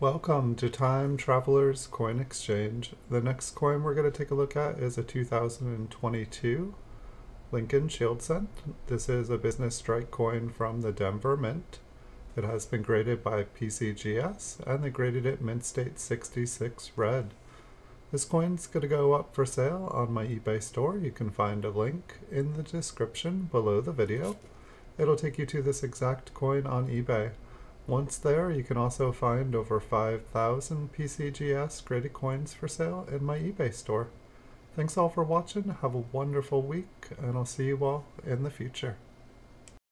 Welcome to Time Travelers Coin Exchange. The next coin we're going to take a look at is a 2022 Lincoln Shield Cent. This is a business strike coin from the Denver Mint. It has been graded by PCGS, and they graded it Mint State 66 Red. This coin's going to go up for sale on my eBay store. You can find a link in the description below the video. It'll take you to this exact coin on eBay. Once there, you can also find over 5,000 PCGS graded coins for sale in my eBay store. Thanks all for watching, have a wonderful week, and I'll see you all in the future.